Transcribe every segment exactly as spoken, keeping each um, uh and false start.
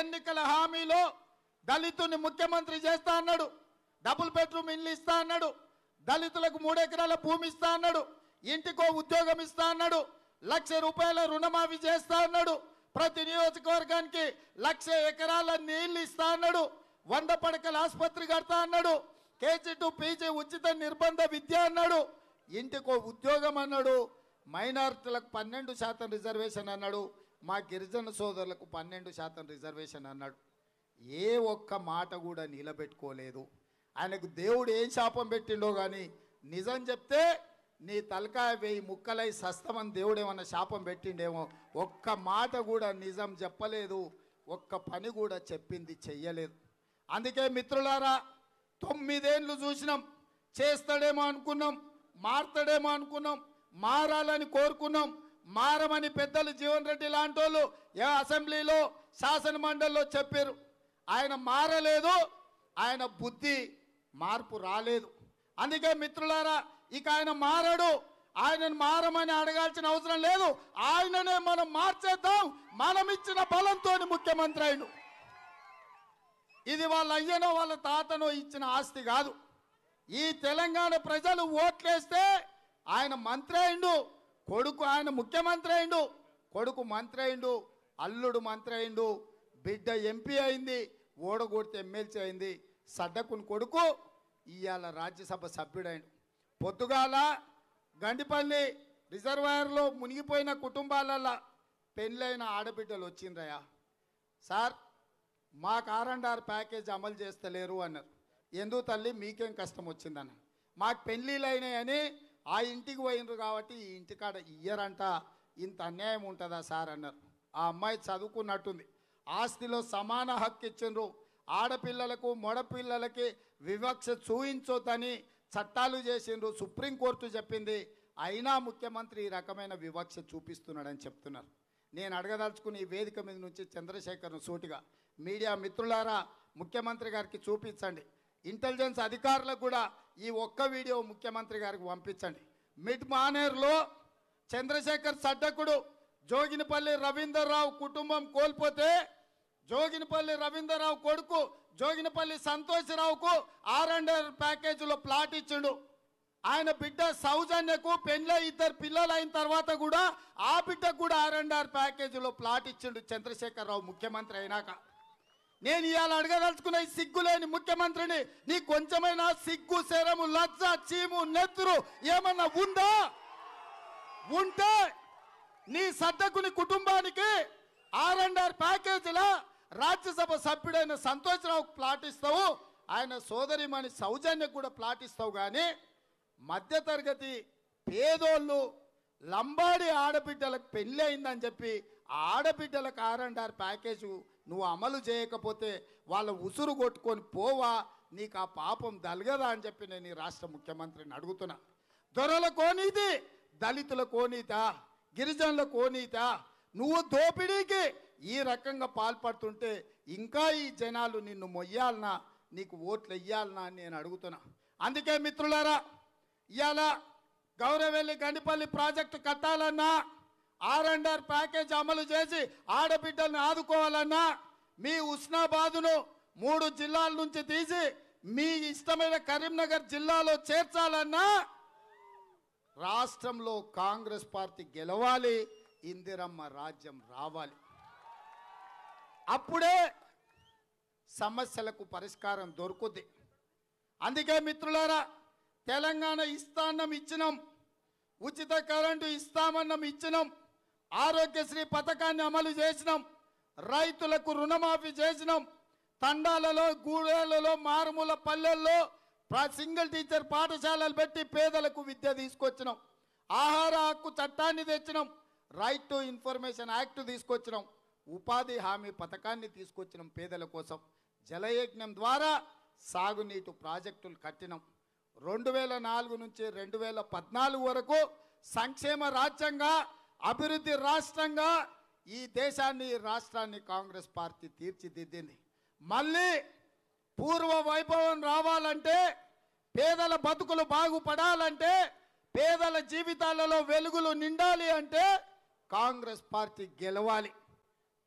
ఎన్నికల హామీలో దళితుని ముఖ్యమంత్రి చేస్తా అన్నాడు, డబుల్ బెడ్రూమ్ ఇల్లు ఇస్తా అన్నాడు, దళితులకు మూడు ఎకరాల భూమి ఇస్తా అన్నాడు, ఇంటికో ఉద్యోగం ఇస్తా అన్నాడు, లక్ష రూపాయల రుణమాఫీ చేస్తా అన్నాడు, ప్రతి నియోజకవర్గానికి లక్ష ఎకరాల నీళ్లు ఇస్తా అన్నాడు, వంద పడకల ఆసుపత్రి కడతా అన్నాడు, కేజీ టు పీజీ ఉచిత నిర్బంధ విద్య అన్నాడు, ఇంటికో ఉద్యోగం అన్నాడు, మైనారిటీలకు పన్నెండు శాతం రిజర్వేషన్ అన్నాడు, మా గిరిజన సోదరులకు పన్నెండు శాతం రిజర్వేషన్ అన్నాడు. ఏ ఒక్క మాట కూడా నిలబెట్టుకోలేదు. ఆయనకు దేవుడు ఏం శాపం పెట్టిండో కానీ నిజం చెప్తే నీ తలకాయ వేయి ముక్కలై సస్తమని దేవుడు ఏమన్నా శాపం పెట్టిండేమో. ఒక్క మాట కూడా నిజం చెప్పలేదు, ఒక్క పని కూడా చెప్పింది చెయ్యలేదు. అందుకే మిత్రులారా, తొమ్మిదేళ్ళు చూసినాం, చేస్తాడేమో అనుకున్నాం, మారుతాడేమో అనుకున్నాం, మారాలని కోరుకున్నాం, మారమని పెద్దలు జీవన్ రెడ్డి లాంటి వాళ్ళు అసెంబ్లీలో శాసనమండలిలో చెప్పారు. ఆయన మారలేదు, ఆయన బుద్ధి మార్పు రాలేదు. అందుకే మిత్రులారా, ఇక ఆయన మారడు, ఆయనను మారమని అడగాల్సిన అవసరం లేదు, ఆయననే మనం మార్చేద్దాం, మనం ఇచ్చిన బలంతో ముఖ్యమంత్రి అయిన. ఇది వాళ్ళ అయ్యనో వాళ్ళ తాతనో ఇచ్చిన ఆస్తి కాదు. ఈ తెలంగాణ ప్రజలు ఓట్లేస్తే ఆయన మంత్రి అయిండు, కొడుకు ఆయన ముఖ్యమంత్రి అయిండు, కొడుకు మంత్రి అయిండు, అల్లుడు మంత్రి అయిండు, బిడ్డ ఎంపీ అయింది, ఓడగొడితే ఎమ్మెల్సీ అయింది, సడ్డకుని కొడుకు ఇవాళ రాజ్యసభ సభ్యుడైండు. పొద్దుగాల గండిపల్లి రిజర్వాయర్లో మునిగిపోయిన కుటుంబాలల్లో పెళ్ళైన ఆడబిడ్డలు వచ్చిండ్రయా, సార్ మాకు ఆర్ అండ్ ఆర్ ప్యాకేజ్ అమలు చేస్తలేరు అన్నారు. ఎందుకు తల్లి మీకేం కష్టం వచ్చిందన్న, మాకు పెళ్ళిళ్ళు అయినాయని ఆ ఇంటికి పోయినరు కాబట్టి ఈ ఇంటికాడ ఇయ్యరంట, ఇంత అన్యాయం ఉంటుందా సార్ అన్నారు. ఆ అమ్మాయి చదువుకున్నట్టుంది, ఆస్తిలో సమాన హక్కు ఇచ్చిండ్రు, ఆడపిల్లలకు మొడపిల్లలకి వివక్ష చూయించొద్దని చట్టాలు చేసిండ్రు, సుప్రీంకోర్టు చెప్పింది, అయినా ముఖ్యమంత్రి ఈ రకమైన వివక్ష చూపిస్తున్నాడని చెప్తున్నారు. నేను అడగదలుచుకుని ఈ వేదిక మీద నుంచి చంద్రశేఖర్ను సూటిగా, మీడియా మిత్రులారా ముఖ్యమంత్రి గారికి చూపించండి, ఇంటెలిజెన్స్ అధికారులకు కూడా ఈ ఒక్క వీడియో ముఖ్యమంత్రి గారికి పంపించండి. మిడ్ మానేర్లో చంద్రశేఖర్ సడ్డకుడు జోగినిపల్లి రవీందర్రావు కుటుంబం కోల్పోతే జోగినిపల్లి రవీందర్రావు కొడుకు జోగినిపల్లి సంతోష్రావుకు ఆర్ అండ్ ఆర్ ప్యాకేజీలో ప్లాట్ ఇచ్చిండు. ఆయన బిడ్డ సౌజన్యకు పెళ్ళై ఇద్దరు పిల్లలు అయిన తర్వాత కూడా ఆ బిడ్డకు కూడా ఆర్ అండ్ ఆర్ ప్యాకేజీలో ప్లాట్ ఇచ్చిండు చంద్రశేఖరరావు ముఖ్యమంత్రి అయినాక. నేను ఇవాళ అడగదలుచుకున్న ఈ సిగ్గులేని ముఖ్యమంత్రిని, నీ కొంచెమైనా సిగ్గు శరము లజ్జ చీము నెత్తురు ఏమన్నా ఉందా? ఉంటే నీ సద్దకుని కుటుంబానికి ఆర్ అండ్ ఆర్ ప్యాకేజీలా రాజ్యసభ సభ్యుడైన సంతోష్రావుకు ప్లాట్ ఇస్తావు, ఆయన సోదరిమణి సౌజన్యకు కూడా ప్లాట్ ఇస్తావు. కానీ మధ్యతరగతి పేదోళ్ళు లంబాడి ఆడబిడ్డలకు పెళ్ళి అయిందని చెప్పి ఆ ఆడబిడ్డలకు ఆర్ అండ్ ఆర్ ప్యాకేజు నువ్వు అమలు చేయకపోతే వాళ్ళ ఉసురు కొట్టుకొని పోవా, నీకు ఆ పాపం దలగదా అని చెప్పి నేను ఈ రాష్ట్ర ముఖ్యమంత్రిని అడుగుతున్నా. దొరల కోనీతి, దళితుల కోనీత, గిరిజనుల కోనీత, నువ్వు దోపిడీకి ఈ రకంగా పాల్పడుతుంటే ఇంకా ఈ జనాలు నిన్ను మొయ్యాలనా, నీకు ఓట్లు వెయ్యాలనా అని నేను అడుగుతున్నా. అందుకే మిత్రులారా, ఇవాళ గౌరవెల్లి గండిపల్లి ప్రాజెక్టు కట్టాలన్నా, ఆర్ అండ్ ఆర్ ప్యాకేజ్ అమలు చేసి ఆడబిడ్డలను ఆదుకోవాలన్నా, మీ హుస్నాబాదును మూడు జిల్లాల నుంచి తీసి మీ ఇష్టమైన కరీంనగర్ జిల్లాలో చేర్చాలన్నా రాష్ట్రంలో కాంగ్రెస్ పార్టీ గెలవాలి, ఇందిరమ్మ రాజ్యం రావాలి, అప్పుడే సమస్యలకు పరిష్కారం దొరుకుద్ది. అందుకే మిత్రులారా, తెలంగాణ ఇస్తానం ఇచ్చినాం, ఉచిత కరెంటు ఇస్తామన్నం ఇచ్చినాం, ఆరోగ్యశ్రీ పథకాన్ని అమలు చేసినాం, రైతులకు రుణమాఫీ చేసినాం, తండాలలో గూడెలలో మారుమూల పల్లెల్లో సింగిల్ టీచర్ పాఠశాలలు పెట్టి పేదలకు విద్య తీసుకొచ్చినాం, ఆహార హక్కు చట్టాన్ని తెచ్చినాం, రైట్ టు ఇన్ఫర్మేషన్ యాక్ట్ తీసుకొచ్చినాం, ఉపాధి హామీ పథకాన్ని తీసుకొచ్చినాం పేదల కోసం, జలయజ్ఞం ద్వారా సాగునీటి ప్రాజెక్టులు కట్టినాం, రెండు వేల నాలుగు నుంచి రెండు వేల పద్నాలుగు వరకు సంక్షేమ రాజ్యంగా అభివృద్ధి రాష్ట్రంగా ఈ దేశాన్ని రాష్ట్రాన్ని కాంగ్రెస్ పార్టీ తీర్చిదిద్దింది. మళ్ళీ పూర్వ వైభవం రావాలంటే, పేదల బతుకులు బాగుపడాలంటే, పేదల జీవితాలలో వెలుగులు నిండాలి అంటే కాంగ్రెస్ పార్టీ గెలవాలి.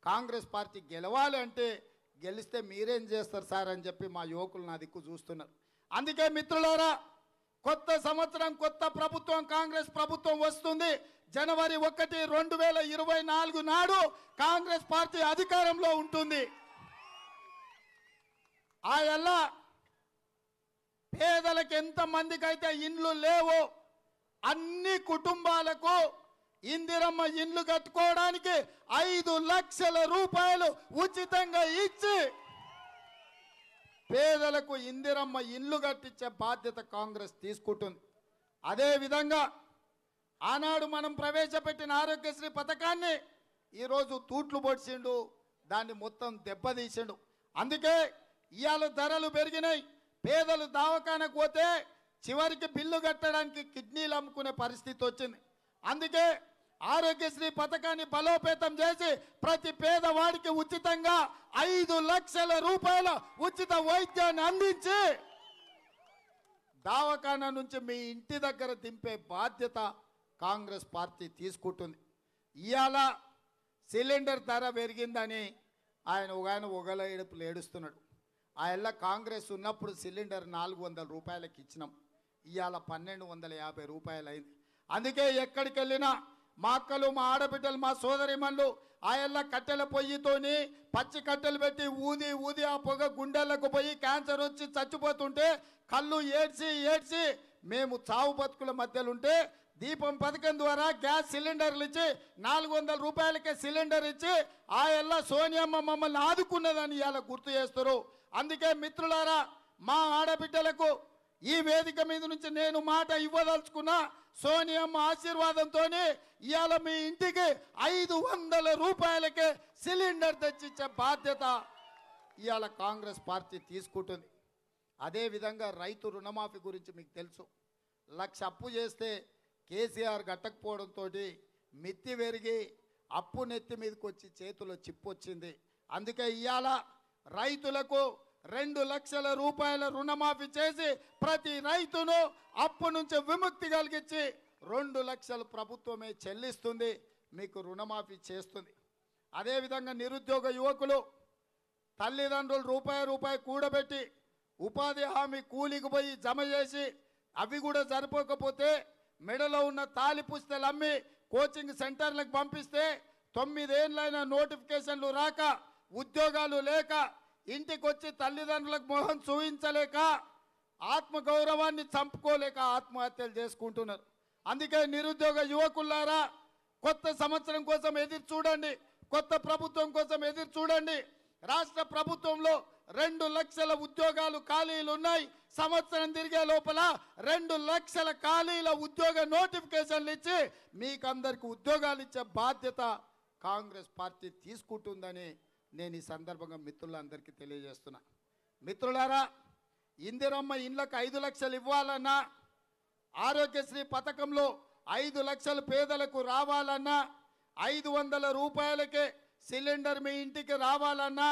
కాంగ్రెస్ పార్టీ గెలవాలి అంటే గెలిస్తే మీరేం చేస్తారు సార్ అని చెప్పి మా యువకులు నా దిక్కు చూస్తున్నారు. అందుకే మిత్రులారా, కొత్త సంవత్సరం కొత్త ప్రభుత్వం కాంగ్రెస్ ప్రభుత్వం వస్తుంది. జనవరి ఒకటి రెండు వేల ఇరవై నాలుగు నాడు కాంగ్రెస్ పార్టీ అధికారంలో ఉంటుంది. ఆయల్లా పేదలకు ఎంతమందికైతే ఇండ్లు లేవో అన్ని కుటుంబాలకు ఇందిరమ్మ ఇండ్లు కట్టుకోవడానికి ఐదు లక్షల రూపాయలు ఉచితంగా ఇచ్చి పేదలకు ఇందిరమ్మ ఇండ్లు కట్టించే బాధ్యత కాంగ్రెస్ తీసుకుంటుంది. అదేవిధంగా ఆనాడు మనం ప్రవేశపెట్టిన ఆరోగ్యశ్రీ పథకాన్ని ఈరోజు తూట్లు పొడిచిండు, దాన్ని మొత్తం దెబ్బతీసిండు. అందుకే ఇవాళ ధరలు పెరిగినాయి. పేదలు దవాఖానకు పోతే చివరికి బిల్లు కట్టడానికి కిడ్నీలు అమ్ముకునే పరిస్థితి వచ్చింది. అందుకే ఆరోగ్యశ్రీ పథకాన్ని బలోపేతం చేసి ప్రతి పేదవాడికి ఉచితంగా ఐదు లక్షల రూపాయల ఉచిత వైద్యాన్ని అందించి దవాఖానా నుంచి మీ ఇంటి దగ్గర దింపే బాధ్యత కాంగ్రెస్ పార్టీ తీసుకుంటుంది. ఇవాళ సిలిండర్ ధర పెరిగిందని ఆయన ఒక ఆయన ఒగల ఏడుపులు ఏడుస్తున్నాడు. ఆయన కాంగ్రెస్ ఉన్నప్పుడు సిలిండర్ నాలుగు వందల రూపాయలకి ఇచ్చినాం, ఇవాళ పన్నెండు వందల యాభై రూపాయలు అయింది. అందుకే ఎక్కడికి వెళ్ళినా మా అక్కలు, మా ఆడబిడ్డలు, మా సోదరిమన్లు ఆయల్ల కట్టెల పొయ్యితోని పచ్చి కట్టెలు పెట్టి ఊది ఊది ఆ పొగ గుండెలకు పోయి క్యాన్సర్ వచ్చి చచ్చిపోతుంటే కళ్ళు ఏడ్చి ఏడ్చి మేము చావు బతుకుల మధ్యలో ఉంటే దీపం పథకం ద్వారా గ్యాస్ సిలిండర్లు ఇచ్చి నాలుగు వందల రూపాయలకే సిలిండర్ ఇచ్చి ఆయల్ల సోనియమ్మ మమ్మల్ని ఆదుకున్నదని ఇవాళ గుర్తు చేస్తారు. అందుకే మిత్రులారా, మా ఆడబిడ్డలకు ఈ వేదిక మీద నుంచి నేను మాట ఇవ్వదలుచుకున్నా, సోనియమ్మ ఆశీర్వాదంతో ఇవాళ మీ ఇంటికి ఐదు వందల రూపాయలకే సిలిండర్ తెచ్చిచ్చే బాధ్యత ఇవాళ కాంగ్రెస్ పార్టీ తీసుకుంటుంది. అదేవిధంగా రైతు రుణమాఫీ గురించి మీకు తెలుసు. లక్ష అప్పు చేస్తే కేసీఆర్ కట్టకపోవడంతో మిత్తి పెరిగి అప్పు నెత్తి మీదకి వచ్చి చేతిలో చిప్పొచ్చింది. అందుకే ఇవాళ రైతులకు రెండు లక్షల రూపాయల రుణమాఫీ చేసి ప్రతి రైతును అప్పు నుంచి విముక్తి కలిగించి రెండు లక్షలు ప్రభుత్వమే చెల్లిస్తుంది, మీకు రుణమాఫీ చేస్తుంది. అదేవిధంగా నిరుద్యోగ యువకులు తల్లిదండ్రులు రూపాయి రూపాయి కూడబెట్టి ఉపాధి హామీ కూలికి పోయి జమ చేసి అవి కూడా సరిపోకపోతే మెడలో ఉన్న తాళి పుస్తలు అమ్మి కోచింగ్ సెంటర్లకు పంపిస్తే తొమ్మిదేళ్ళైన నోటిఫికేషన్లు రాక, ఉద్యోగాలు లేక, ఇంటికి వచ్చి తల్లిదండ్రులకు మోహం చూపించలేక, ఆత్మగౌరవాన్ని చంపుకోలేక ఆత్మహత్యలు చేసుకుంటున్నారు. అందుకే నిరుద్యోగ యువకులారా, కొత్త సంవత్సరం కోసం ఎదురు చూడండి, కొత్త ప్రభుత్వం కోసం ఎదురు చూడండి. రాష్ట్ర ప్రభుత్వంలో రెండు లక్షల ఉద్యోగాలు ఖాళీలు ఉన్నాయి. సంవత్సరం తిరిగే లోపల రెండు లక్షల ఖాళీల ఉద్యోగ నోటిఫికేషన్లు ఇచ్చి మీకు అందరికీ ఉద్యోగాలు ఇచ్చే బాధ్యత కాంగ్రెస్ పార్టీ తీసుకుంటుందని నేను ఈ సందర్భంగా మిత్రులందరికీ తెలియజేస్తున్నా. మిత్రులారా, ఇందిరమ్మ ఇండ్లకు ఐదు లక్షలు ఇవ్వాలన్నా, ఆరోగ్యశ్రీ పథకంలో ఐదు లక్షలు పేదలకు రావాలన్నా, ఐదు వందల రూపాయలకే సిలిండర్ మీ ఇంటికి రావాలన్నా,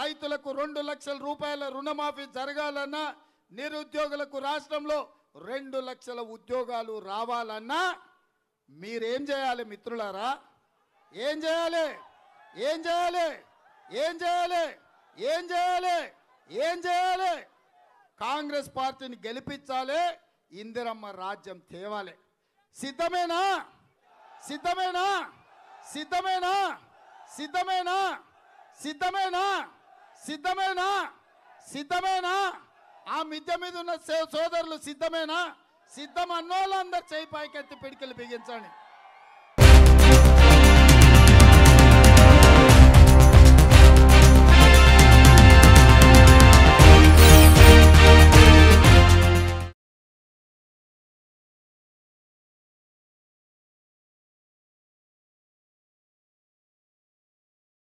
రైతులకు రెండు లక్షల రూపాయల రుణమాఫీ జరగాలన్నా, నిరుద్యోగులకు రాష్ట్రంలో రెండు లక్షల ఉద్యోగాలు రావాలన్నా మీరేం చేయాలి మిత్రులారా? ఏం చేయాలి? ఏం చేయాలి? ఏం చేయాలి? ఏం చేయాలి? ఏం చేయాలి? కాంగ్రెస్ పార్టీని గెలిపించాలి, ఇందిరమ్మ రాజ్యం తేవాలి. సిద్ధమేనా? సిద్ధమేనా? సిద్ధమేనా? సిద్ధమేనా? సిద్ధమేనా? సిద్ధమేనా? సిద్ధమేనా? ఆ మిద్దె మీద ఉన్న సోదరులు సిద్ధమేనా? సిద్ధం అన్నోళ్ళందరూ చేయి పైకెత్తి పిడికిలు బిగించండి.